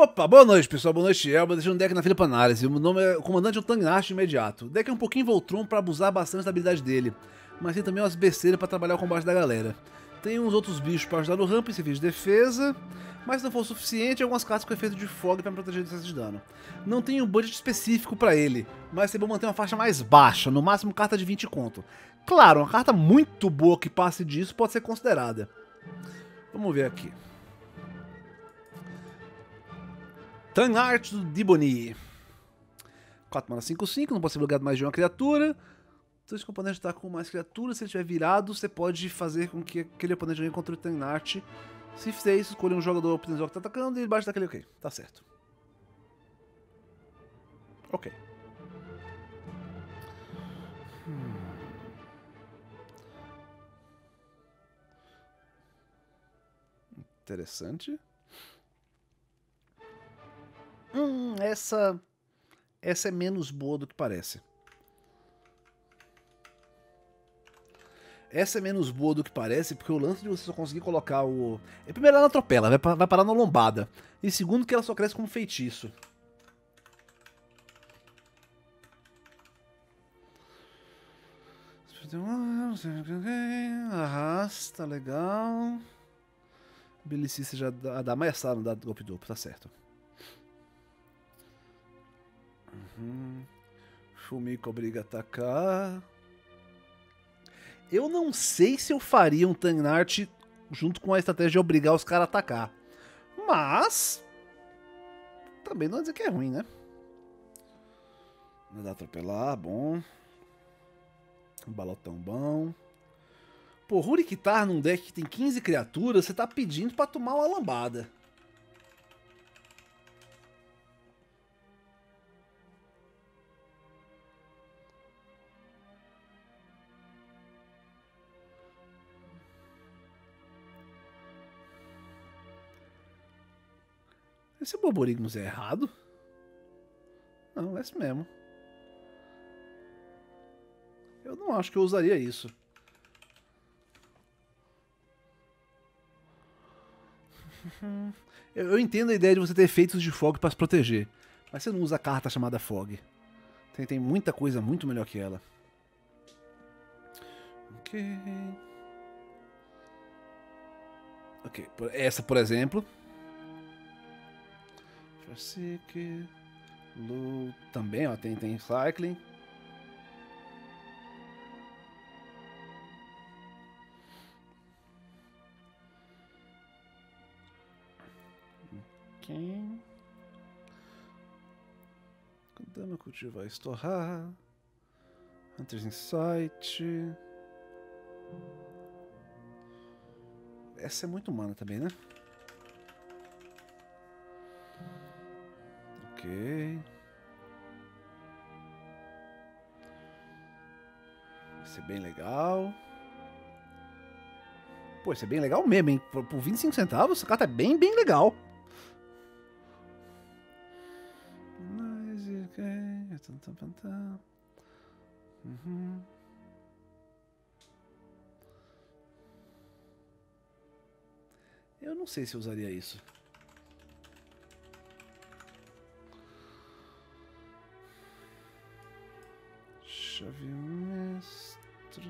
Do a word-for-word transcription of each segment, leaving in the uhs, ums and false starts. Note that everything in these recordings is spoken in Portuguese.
Opa, boa noite pessoal, boa noite Elba, deixando um deck na fila pra análise. O meu nome é Comandante Otangnash imediato. O deck é um pouquinho Voltron pra abusar bastante da habilidade dele, mas tem também umas besteiras pra trabalhar o combate da galera. Tem uns outros bichos pra ajudar no ramp e serviço de defesa, mas se não for o suficiente, algumas cartas com efeito de fog pra me proteger do excesso de dano. Não tem um budget específico pra ele, mas é bom manter uma faixa mais baixa, no máximo carta de vinte conto. Claro, uma carta muito boa que passe disso pode ser considerada. Vamos ver aqui. Tanart do Dibony. quatro mana cinco cinco, não pode ser bloqueado mais de uma criatura. Então, se o oponente está com mais criaturas, se ele estiver virado, você pode fazer com que aquele oponente ganhe contra o Tanart. Se fizer isso, escolha um jogador que está atacando e ele bate daquele ok. Tá certo. Ok. Hum. Interessante. Hum, essa... Essa é menos boa do que parece. Essa é menos boa do que parece, porque o lance de você só conseguir colocar o... Primeiro, ela não atropela, vai, vai parar na lombada. E segundo, que ela só cresce como feitiço. Arrasta, legal. Belicista já dá, dá mais assado, não dá golpe duplo, tá certo. Uhum. Fumiko obriga a atacar. Eu não sei se eu faria um Tangnart junto com a estratégia de obrigar os caras a atacar. Mas... também não é dizer que é ruim, né? Não dá atropelar, bom. Um balotão bom. Pô, Rurikitar num deck que tem quinze criaturas, você tá pedindo pra tomar uma lambada. Esse Boborigmus é errado? Não, é isso mesmo. Eu não acho que eu usaria isso. eu, eu entendo a ideia de você ter efeitos de fog para se proteger, mas você não usa a carta chamada fog. Tem, tem muita coisa muito melhor que ela. Ok. Ok, essa por exemplo... Seek, Lu também, ó, tem, tem Cycling. Ok. Kodama Cultivar Estorrar. Hunter's Insight. Essa é muito humana também, né? Ok. Isso é bem legal. Pô, isso é bem legal mesmo, hein? Por, por vinte e cinco centavos, essa carta é bem, bem legal. Uhum. Eu não sei se eu usaria isso. Chave mestra.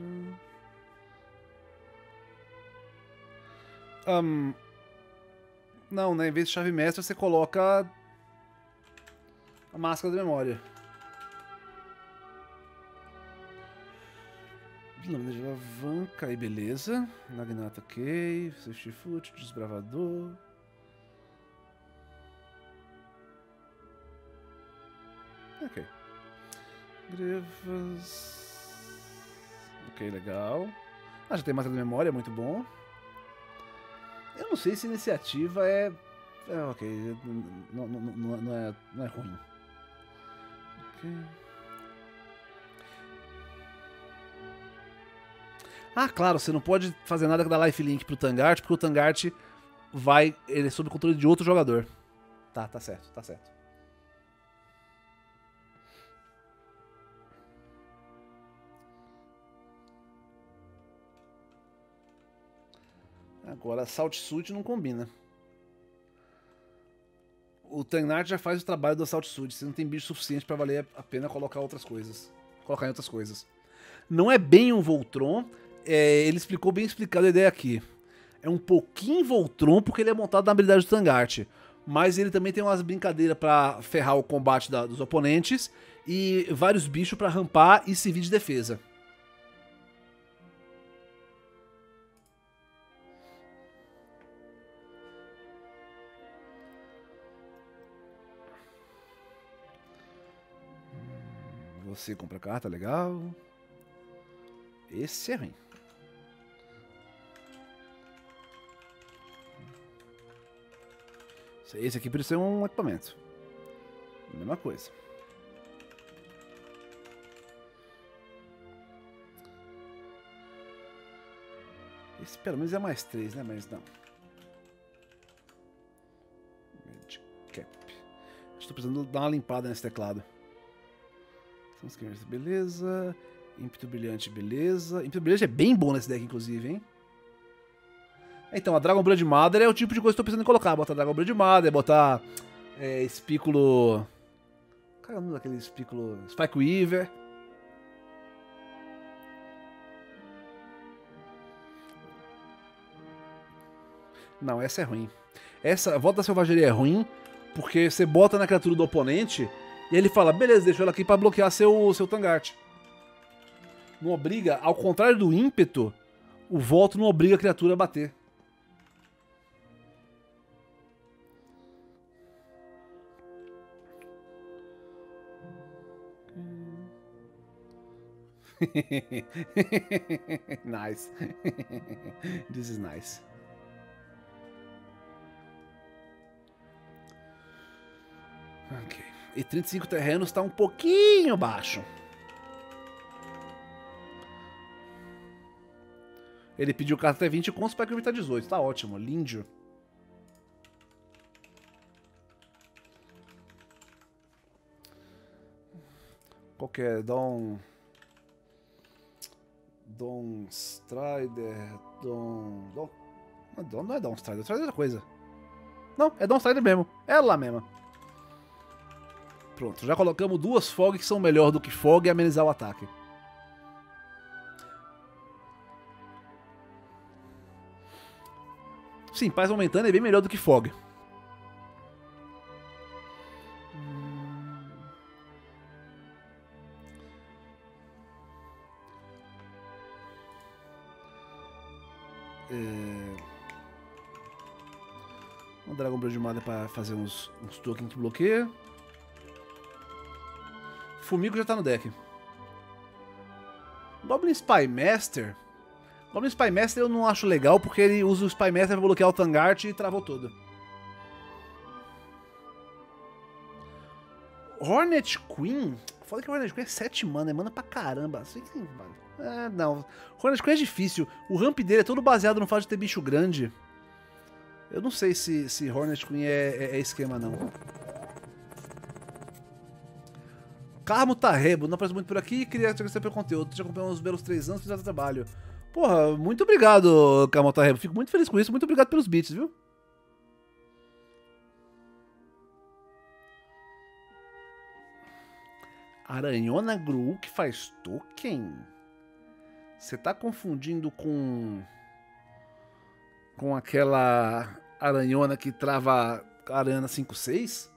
Um, não, né? Em vez de chave mestra, você coloca a máscara da memória. Lâmina de alavanca, aí beleza. Nagnata, ok. Safety Foot, desbravador. Ok. Grevas. Ok, legal. Ah, já tem máscara de memória, muito bom. Eu não sei se a iniciativa é... é ok, não, não, não, não, é, não é ruim. Ok. Ah, claro, você não pode fazer nada que dá lifelink pro Tangnart, porque o Tangnart vai... ele é sob controle de outro jogador. Tá, tá certo, tá certo. Agora, Salt Suit não combina. O o Tennard já faz o trabalho do Assault Suit. Você não tem bicho suficiente pra valer a pena colocar outras coisas. Colocar em outras coisas. Não é bem um Voltron. É, ele explicou bem explicado a ideia aqui. É um pouquinho Voltron porque ele é montado na habilidade do Tanngarth. Mas ele também tem umas brincadeiras pra ferrar o combate da, dos oponentes. E vários bichos pra rampar e servir de defesa. Você compra carta, legal. Esse é ruim. Esse aqui precisa ser um equipamento. Mesma coisa. Esse pelo menos é mais três, né? Mas não. Medcap. Estou precisando dar uma limpada nesse teclado. Beleza. Ímpeto Brilhante, beleza. Ímpeto Brilhante é bem bom nesse deck, inclusive, hein? Então, a Dragon Blood Mother é o tipo de coisa que eu tô pensando em colocar. Botar Dragon Blood Mother, botar é, Espículo... Cara, não é aquele Espículo... Spike Weaver. Não, essa é ruim. Essa Volta da Selvageria é ruim, porque você bota na criatura do oponente... E ele fala, beleza, deixou ela aqui pra bloquear seu, seu Tanngarth. Não obriga, ao contrário do ímpeto, o voto não obriga a criatura a bater. Nice. This is nice. Ok. E trinta e cinco terrenos está um pouquinho baixo. Ele pediu carta até vinte com o Spike está dezoito. Tá ótimo, lindo. Qual que é? Dom... Dom Strider... Dom... Dom... Não, não é Dom Strider, Strider é outra coisa. Não, é Dom Strider mesmo. É lá mesmo. Pronto, já colocamos duas Fog que são melhor do que Fog e amenizar o ataque. Sim, paz momentânea é bem melhor do que Fog. É... Um Dragon Blood Mother para fazer uns, uns tokens que bloqueia. Fumico já tá no deck. Goblin Spy Master. Goblin Spy Master eu não acho legal porque ele usa o Spy Master pra bloquear o Tanngarth e travou tudo. Hornet Queen. Foda que o Hornet Queen é sete mana, é mana pra caramba. É, não. Hornet Queen é difícil. O ramp dele é todo baseado no fato de ter bicho grande. Eu não sei se, se Hornet Queen é, é, é esquema, não. Carmo Tarrebo, não aparece muito por aqui, queria agradecer pelo conteúdo, já acompanhou uns belos três anos, fiz o trabalho. Porra, muito obrigado, Carmo Tarrebo, fico muito feliz com isso, muito obrigado pelos beats, viu? Aranhona Gru que faz token? Você tá confundindo com... com aquela aranhona que trava Aranha cinco seis?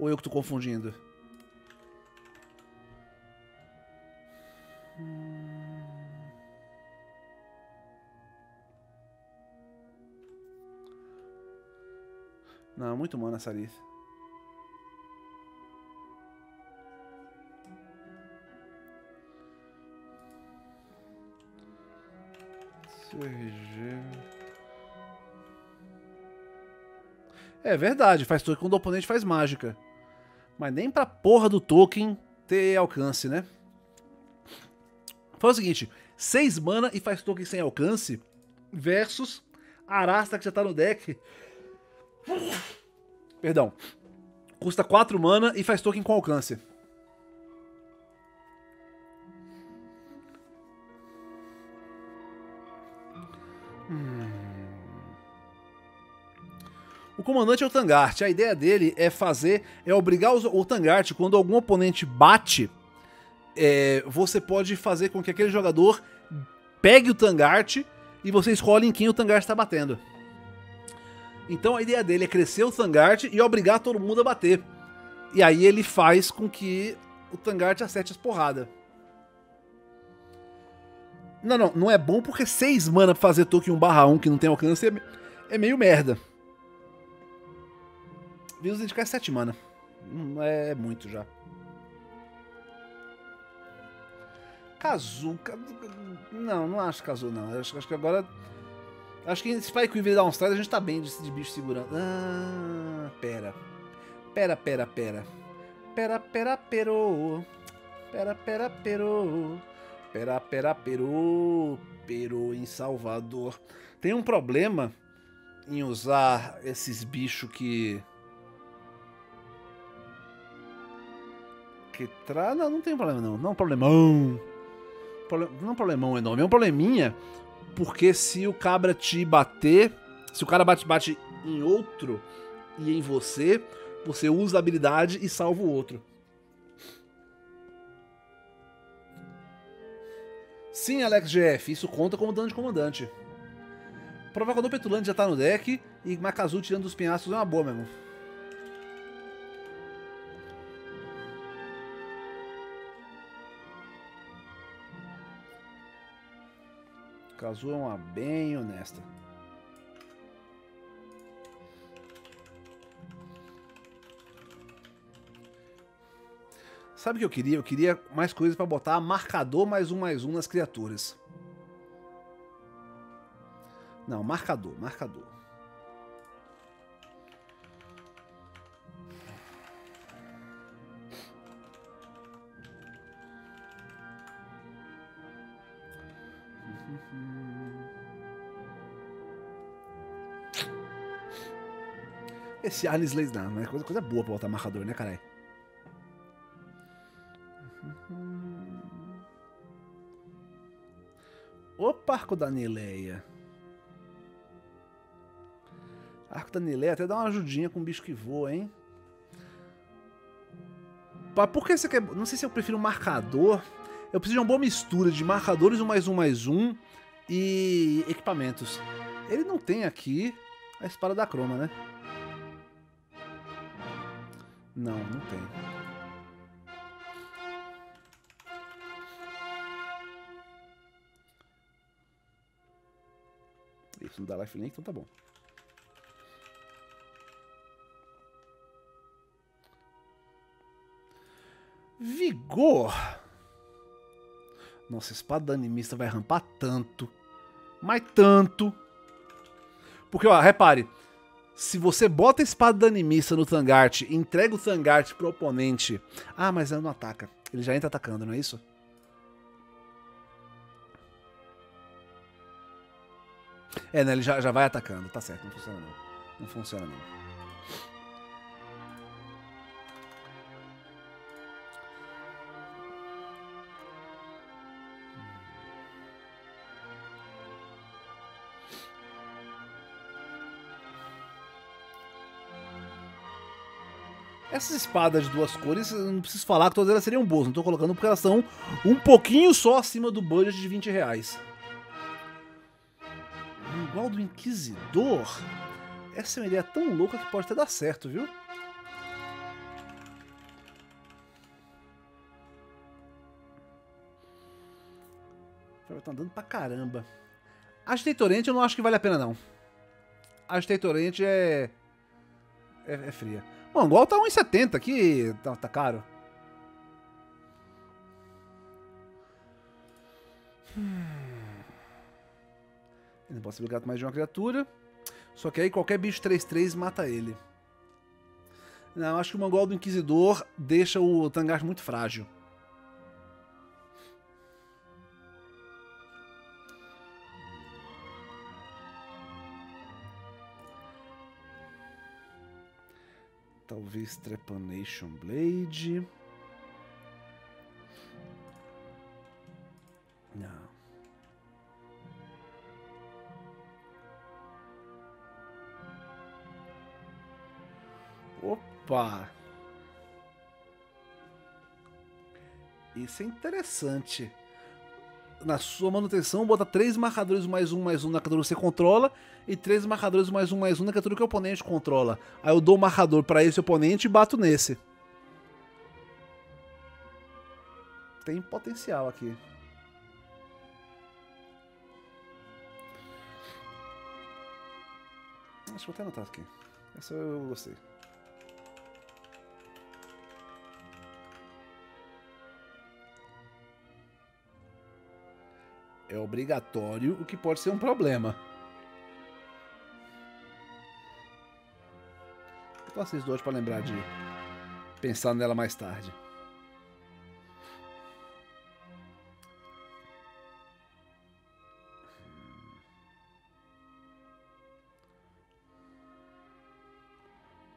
Ou eu que tô confundindo? Não, muito humana essa lista. É verdade, faz token quando o oponente faz mágica. Mas nem pra porra do token ter alcance, né? Faz o seguinte, seis mana e faz token sem alcance versus Arasta que já tá no deck. Perdão. Custa quatro mana e faz token com alcance. Hum. O comandante é o Tangart. A ideia dele é fazer, é obrigar os, o Tangart, quando algum oponente bate, é, você pode fazer com que aquele jogador pegue o Tangart e você escolhe em quem o Tangart está batendo. Então a ideia dele é crescer o Tangart e obrigar todo mundo a bater. E aí ele faz com que o Tangart acerte as porradas. Não, não, não é bom porque seis mana pra fazer token um barra um que não tem alcance é, é meio merda. Vimos indicar sete mana. Não é muito já. Kazu. Não, não acho Kazu não. Acho, acho que agora. Acho que Spike Weaver dá um stride, a gente tá bem de, de bicho segurando. Ah, pera. Pera, pera, pera. Pera, pera, pero. Pera, pera, pero. Pera, pera, pero. Pero em Salvador. Tem um problema em usar esses bichos que. Que tra. Não, não tem problema não. Não é um problemão. Proble... Não é um problemão enorme. É um probleminha. Porque se o cabra te bater, se o cara bate, bate em outro e em você, você usa a habilidade e salva o outro. Sim, Alex G F, isso conta como dano de comandante. Provocador Petulante já tá no deck e Makazu tirando os penhascos é uma boa mesmo. Kazu é uma bem honesta. Sabe o que eu queria? Eu queria mais coisas pra botar marcador mais um mais um nas criaturas. Não, marcador, marcador. Esse Alice Leis não, mas coisa, coisa boa pra botar marcador, né, caralho? Opa, Arco da Neleia. Arco da Neleia até dá uma ajudinha com o bicho que voa, hein? Por que você quer... Não sei se eu prefiro marcador. Eu preciso de uma boa mistura de marcadores, um mais um mais um e equipamentos. Ele não tem aqui a espada da croma, né? Não, não tem. Isso não dá lifelink, então tá bom. Vigor! Nossa, espada animista vai rampar tanto. Mas tanto. Porque, ó, repare. Se você bota a espada da animista no Tangart e entrega o Tangart pro oponente... Ah, mas ela não ataca. Ele já entra atacando, não é isso? É, né? Ele já, já vai atacando. Tá certo, não funciona não. Não funciona não. Essas espadas de duas cores, eu não preciso falar que todas elas seriam boas. Não tô colocando porque elas são um pouquinho só acima do budget de vinte reais. Igual do Inquisidor? Essa é uma ideia tão louca que pode até dar certo, viu? Tá andando pra caramba. Agitatorente eu não acho que vale a pena, não. Agitatorente é... é... é fria. Bom, igual tá um e setenta aqui, tá, tá caro. Ele não pode ser obrigado mais de uma criatura. Só que aí qualquer bicho três três mata ele. Não, acho que o Mangual do Inquisidor deixa o Tangart muito frágil. Talvez Trepanation Blade. Não. Opa! Isso é interessante. Na sua manutenção, bota três marcadores mais um mais um na criatura que você controla e três marcadores mais um mais um na criatura que o oponente controla. Aí eu dou o marcador para esse oponente e bato nesse. Tem potencial aqui. Deixa eu até anotar aqui. Essa eu gostei. É obrigatório, o que pode ser um problema. Eu faço isso hoje para lembrar de pensar nela mais tarde.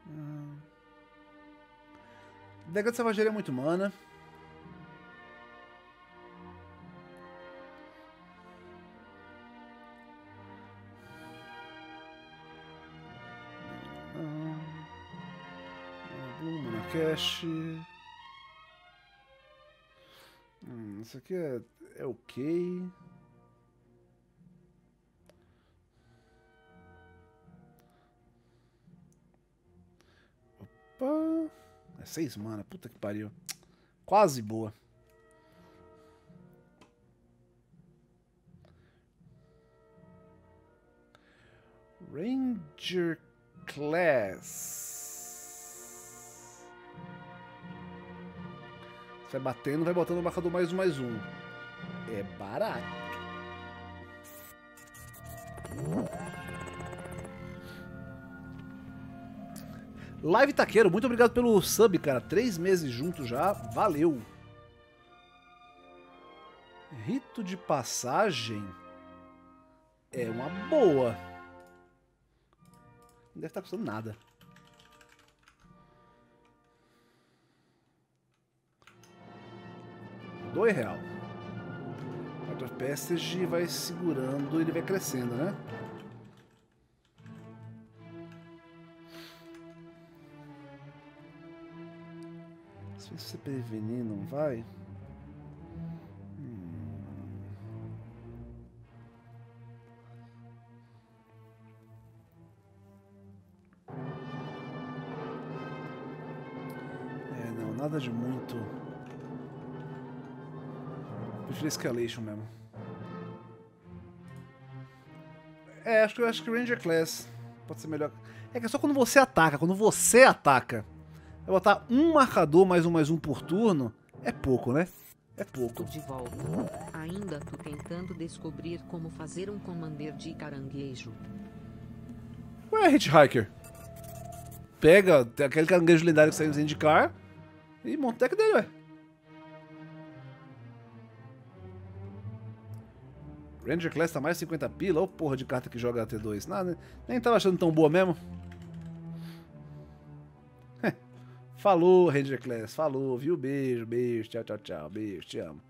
Hum. Dega de Selvageria é muito mana. Cash. Hum, isso aqui é, é ok. Opa! É seis mana, puta que pariu. Quase boa. Ranger Class. Vai batendo, vai botando o marcador mais um, mais um. É barato. Live Taqueiro, muito obrigado pelo sub, cara. Três meses juntos já, valeu. Rito de Passagem é uma boa. Não deve estar custando nada. dois reais. Out of Passage vai segurando, ele vai crescendo, né? Se você prevenir, não vai? Hum. É, não, nada de muito. Prefiro Escalation mesmo. É, acho que, acho que Ranger Class pode ser melhor. É que é só quando você ataca. Quando você ataca, eu botar um marcador mais um mais um por turno é pouco, né? É pouco. De volta. Ainda tô tentando descobrir como fazer um commander de caranguejo. Ué, Hitchhiker. Pega aquele caranguejo lendário que saímos indicar e monta o deck dele, ué. Ranger Class tá mais cinquenta pila, ô porra de carta que joga A T dois. Nada, nem tava achando tão boa mesmo. Falou, Ranger Class, falou, viu? Beijo, beijo, tchau, tchau, tchau, beijo, te amo.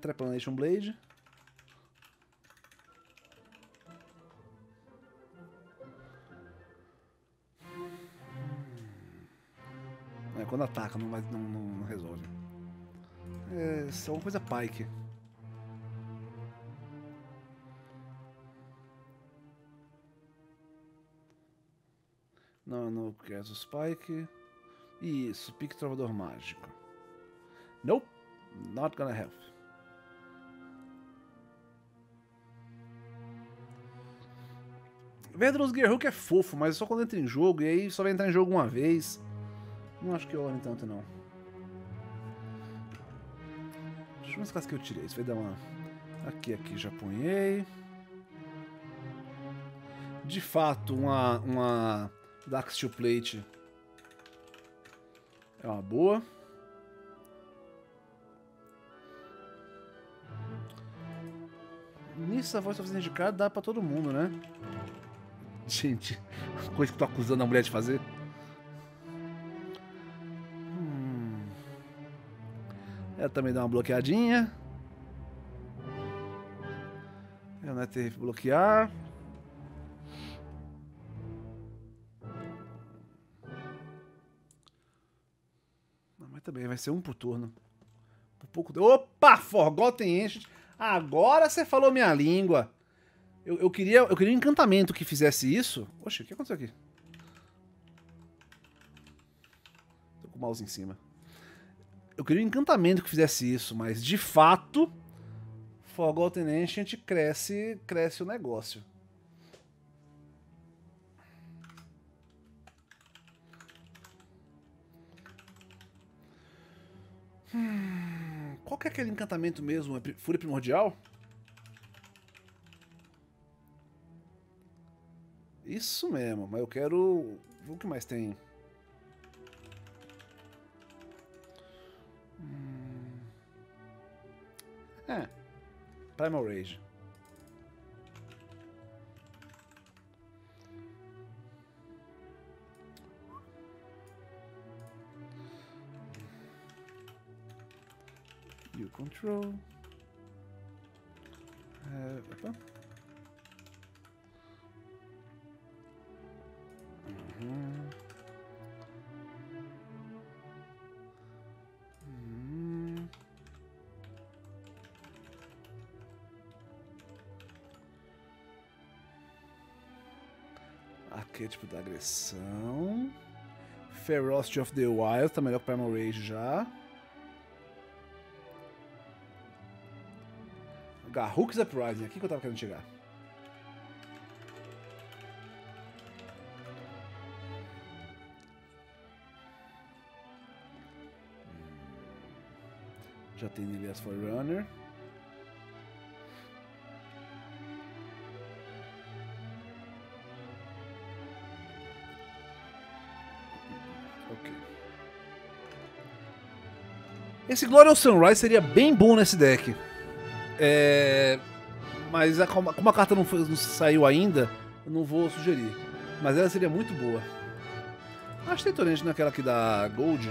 Trepanation Blade. É, quando ataca, não, não, não resolve. É só uma coisa Pike. Não, não quero os Spike. Isso, pique Trovador Mágico. Nope, not gonna help. Verdros Gearhook é fofo, mas só quando entra em jogo, e aí só vai entrar em jogo uma vez. Não acho que eu olhe tanto, não. Deixa eu ver as casas que eu tirei. Isso vai dar uma... Aqui, aqui, já punhei. De fato, uma... uma... Dark Steel Plate é uma boa. Nisso a voz tá fazendo indicado, dá pra todo mundo, né? Gente, coisa que tô acusando a mulher de fazer. Hum. Ela também dá uma bloqueadinha. Ela não é ter bloquear. Mas também vai ser um por turno. Por pouco... Opa! Forgotten Ancient. Agora você falou minha língua. Eu, eu, queria, eu queria um encantamento que fizesse isso. Oxe, o que aconteceu aqui? Tô com o mouse em cima. Eu queria um encantamento que fizesse isso, mas de fato... Forgotten Ancient cresce, cresce o negócio. Hum, qual que é aquele encantamento mesmo? É Fúria Primordial? Isso mesmo, mas eu quero... O que mais tem? Hum... É... Primal Rage. You control. É, opa. Uhum. Uhum. Arquétipo da agressão. Ferocity of the Wild, tá melhor que Primal Rage já. Garruk's Uprising, aqui que eu tava querendo chegar. Já tem nele as Forerunner. Ok. Esse Glorious Sunrise seria bem bom nesse deck. É, mas a, como a carta não, foi, não saiu ainda, eu não vou sugerir. Mas ela seria muito boa. Acho que tem torrente naquela aqui da Gold.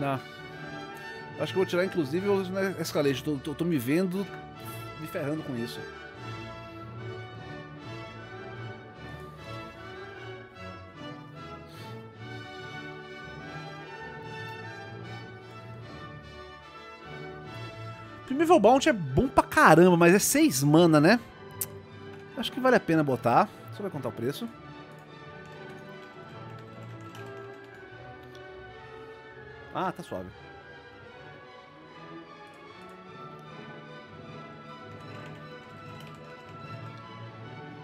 Não. Acho que eu vou tirar inclusive o Escalade. Tô, tô, tô me vendo, me ferrando com isso. Primeval Bounty é bom pra caramba, mas é seis mana, né? Acho que vale a pena botar. Só vai contar o preço. Ah, tá suave.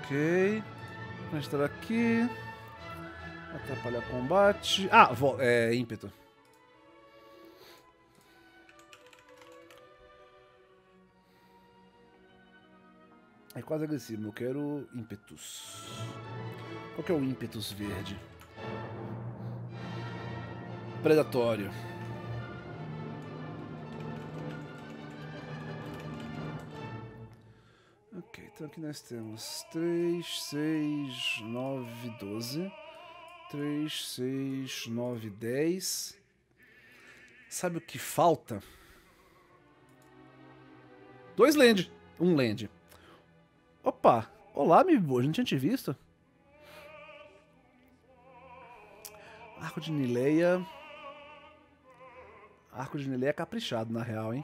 Ok. Vamos estar aqui. Atrapalhar o combate. Ah, é ímpeto. É quase agressivo, eu quero ímpetus. Qual que é o ímpetus verde? Predatório. Ok, então aqui nós temos três, seis, nove, doze. três, seis, nove, dez. Sabe o que falta? Dois land. Um land. Opa! Olá, amigo! A gente tinha te visto. Arco de Nileia. Arco de Nileia é caprichado, na real, hein?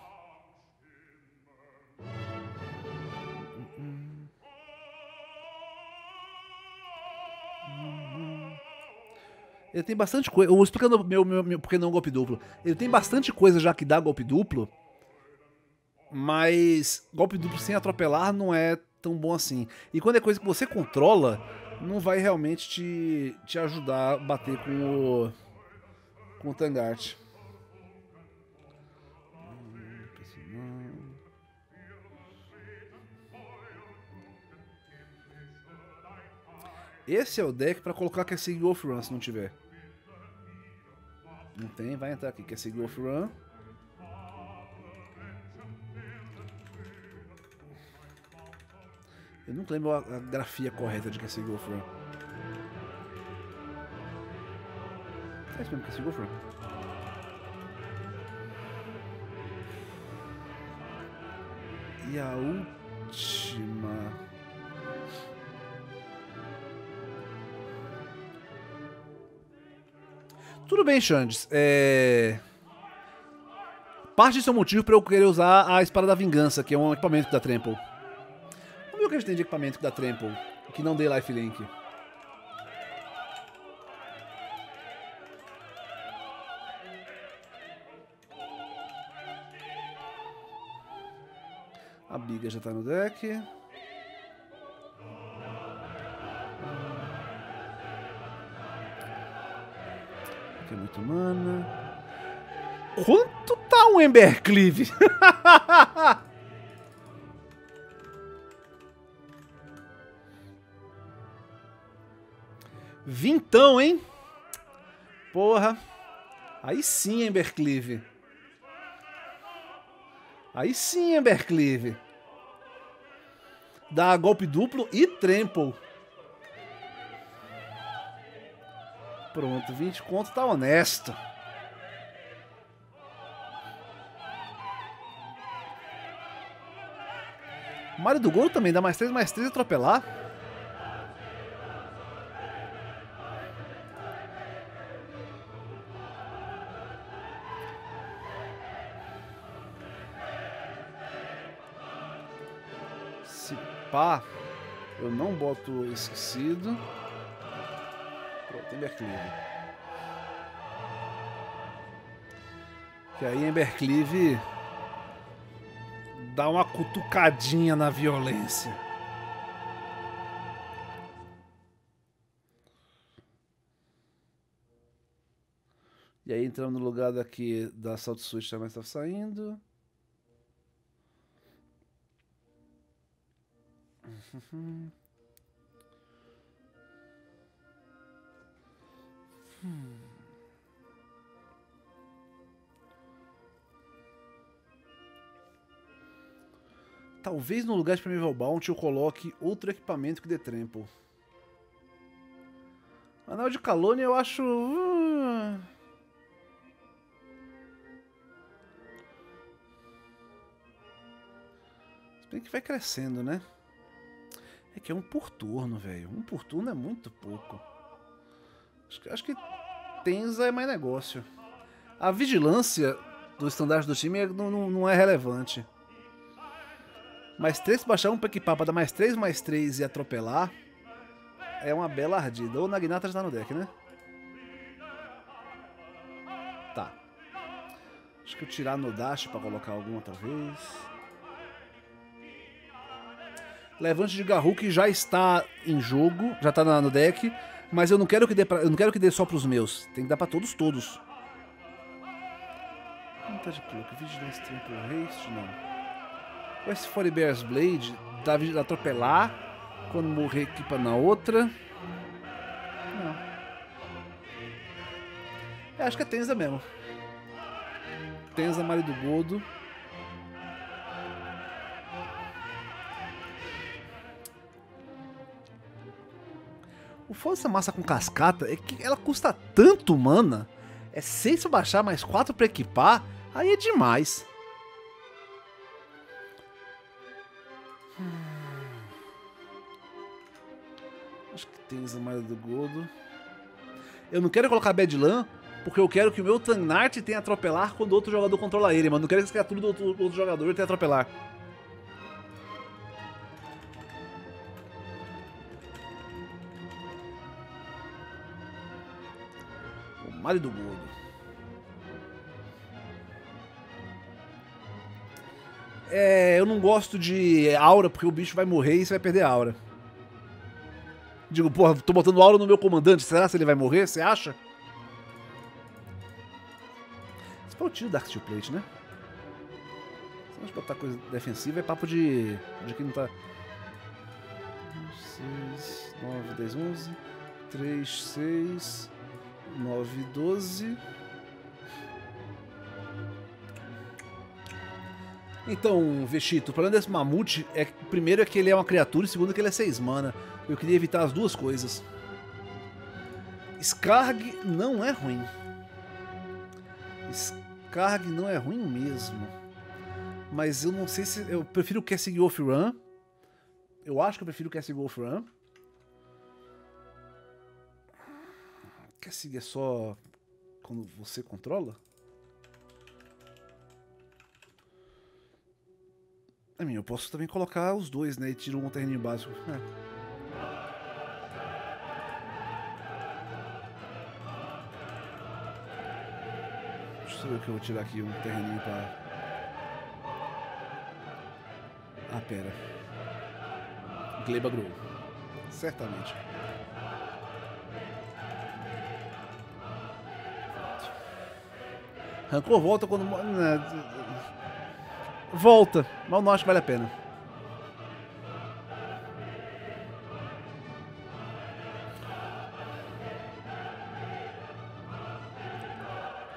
Ele tem bastante coisa... Eu vou explicando meu, meu, meu, porque não golpe duplo. Ele tem bastante coisa já que dá golpe duplo. Mas... Golpe duplo sem atropelar não é... tão bom assim. E quando é coisa que você controla, não vai realmente te, te ajudar a bater com o, com o Tangart. Esse é o deck pra colocar que é Sigil of Run, se não tiver. Não tem, vai entrar aqui, que é Sigil of Run. Eu não lembro a grafia correta de Castle of Run. É isso mesmo, Castle of Run. E a última... Tudo bem, Xandes. É... Parte disso é um motivo pra eu querer usar a Espada da Vingança, que é um equipamento que dá Trample. Como é que a gente tem de equipamento que dá Trample? Que não dê lifelink. A Biga já tá no deck. É muito mana. Quanto tá um Embercleave? Vintão, hein? Porra. Aí sim, Embercleave. Aí sim, Embercleave. Dá golpe duplo e trample. Pronto, vinte conto tá honesto. Mario do Gol também dá mais três, mais três atropelar. Se pá, eu não boto esquecido. Pronto, Embercleave. Que aí Embercleave dá uma cutucadinha na violência. E aí entramos no lugar daqui da Assault Switch, também está saindo. Uhum. Hum. Talvez no lugar de Primeval Bounty eu coloque outro equipamento que dê trample. Anel de Calônia eu acho... Uh... Se bem que vai crescendo, né? É que é um por turno, velho. Um por turno é muito pouco. Acho que Tenza é mais negócio. A vigilância do standard do time não, não, não é relevante. mais três, baixar um pra equipar pra dar mais três, mais três e atropelar. É uma bela ardida. Ou Naginata já tá no deck, né? Tá. Acho que eu tirar no dash pra colocar alguma, talvez. Levante de Garruk que já está em jogo. Já tá no deck. Mas eu não quero que dê pra, eu não quero que dê só pros meus. Tem que dar pra todos, todos. Não tá de clock. Vigilance, Trample, Haste, não. O S quatro Bear's Blade dá pra atropelar. Quando morrer, equipa na outra. Não. Eu acho que é Tenza mesmo. Tenza, Mari do Godo. O foda dessa massa com cascata é que ela custa tanto mana. É seis pra baixar, mais quatro pra equipar. Aí é demais. Hum. Acho que tem a malha do Godo. Eu não quero colocar Bedlam, porque eu quero que o meu Tangnart tenha atropelar quando outro jogador controla ele, mano. Não quero que essa criatura do outro, outro jogador tenha atropelar. Mari do Godo. É, eu não gosto de aura, porque o bicho vai morrer e você vai perder a aura. Digo, porra, tô botando aura no meu comandante, será se ele vai morrer? Você acha? Esse foi o tiro do Dark Steel Plate, né? Se nós botar coisa defensiva é papo de... de quem não tá... seis, nove, dez, onze, três, seis... nove, doze. Então, Vexito, o problema desse mamute é que, primeiro, é que ele é uma criatura e, segundo, é que ele é seis mana. Eu queria evitar as duas coisas. Skarg não é ruim. Skarg não é ruim mesmo. Mas eu não sei se... Eu prefiro o Cassie Wolf Run. Eu acho que eu prefiro o Cassie Wolf Run. Quer seguir só quando você controla? A mim, eu posso também colocar os dois, né? E tiro um terreno básico. É. Deixa eu ver o que eu vou tirar aqui, um terreninho pra... Ah, pera. Glebagru. Certamente. Rancor volta quando... Volta, mas eu não acho que vale a pena.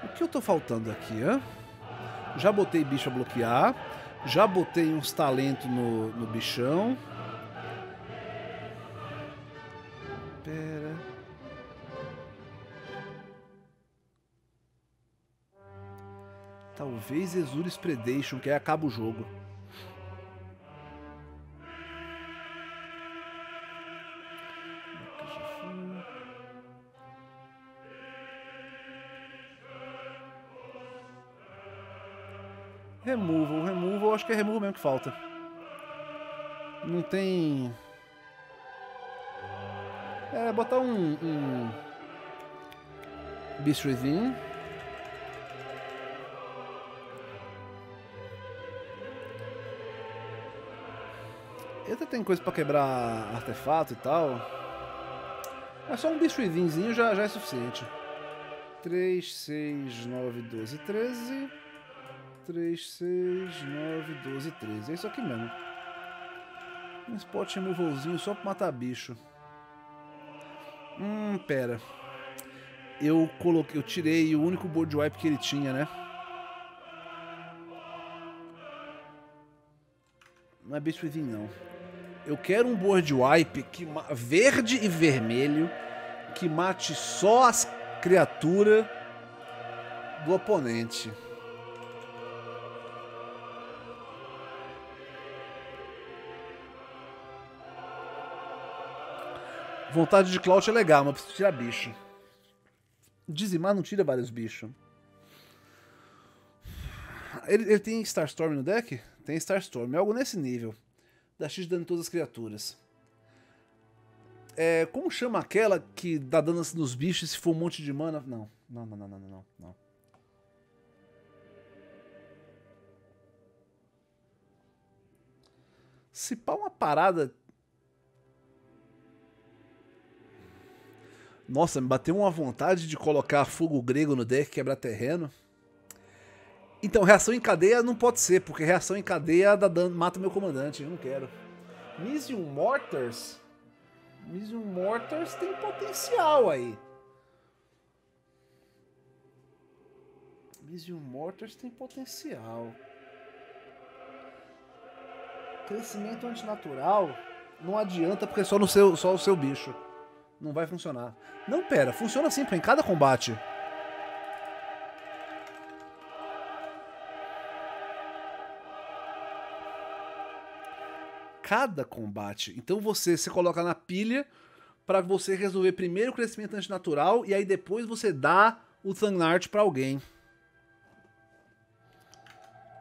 O que eu tô faltando aqui, hein? Já botei bicho a bloquear, já botei uns talentos no, no bichão. Pera. Talvez Exuris Predation, que aí acaba o jogo. Removal, removal, acho que é removal mesmo que falta. Não tem... É, botar um... um... Beast Within. Eu até tenho coisa pra quebrar artefato e tal. É só um Beast Withinzinho já, já é suficiente. três, seis, nove, doze, treze... três, seis, nove, doze, treze. É isso aqui mesmo. Um spot removalzinho só pra matar bicho. Hum, pera. Eu coloquei, eu tirei o único board wipe que ele tinha, né? Não é bicho within, não. Eu quero um board wipe que verde e vermelho que mate só as criaturas do oponente. Vontade de Clout é legal, mas preciso tirar bicho. Dizimar não tira vários bichos. Ele, ele tem Starstorm no deck? Tem Starstorm, é algo nesse nível. Dá X de dano em todas as criaturas. É, como chama aquela que dá dano nos bichos se for um monte de mana? Não, não, não, não, não, não, não. Se pá uma parada... Nossa, me bateu uma vontade de colocar fogo grego no deck, quebrar terreno. Então, reação em cadeia não pode ser, porque reação em cadeia dá dano, mata meu comandante, eu não quero. Misium Mortars? Misium Mortars tem potencial aí. Misium Mortars tem potencial. Crescimento antinatural não adianta porque é só, no seu, só o seu bicho. Não vai funcionar. Não, pera. Funciona assim, em cada combate. Cada combate. Então você se coloca na pilha para você resolver primeiro o crescimento antinatural e aí depois você dá o Thangnart para alguém.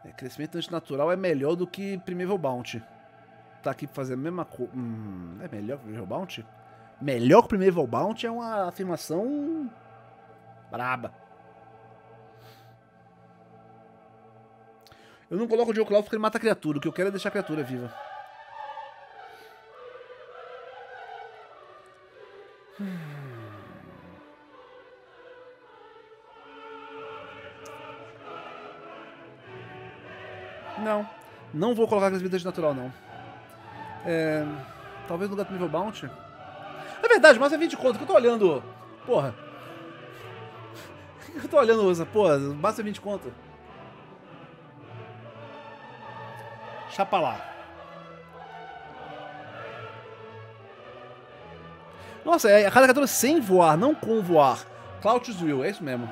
É, crescimento antinatural é melhor do que Primeval Bounty. Tá aqui pra fazer a mesma coisa. Hum, é melhor que Primeval Bounty? Melhor que o Primeval Bounty é uma afirmação braba. Eu não coloco o Dioclauf porque ele mata a criatura. O que eu quero é deixar a criatura viva. Não. Não vou colocar aquelas vidas de natural, não. É, talvez no lugar do Primeval Bounty... É verdade, mas é vinte conto, que eu tô olhando. Porra. Eu tô olhando essa porra, mas é vinte conto. Chapa lá. Nossa, é a cada criatura sem voar, não com voar. Clout's Will, é isso mesmo.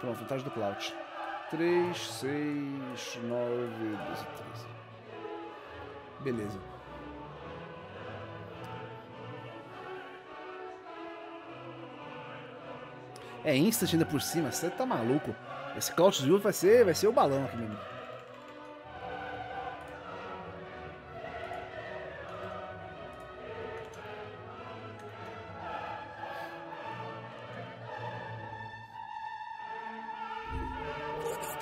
Pronto, vantagem do Clout. três, seis, nove, doze, treze. Beleza. É instant ainda por cima, você tá maluco. Esse Call to Duty vai ser, vai ser o balão aqui mesmo.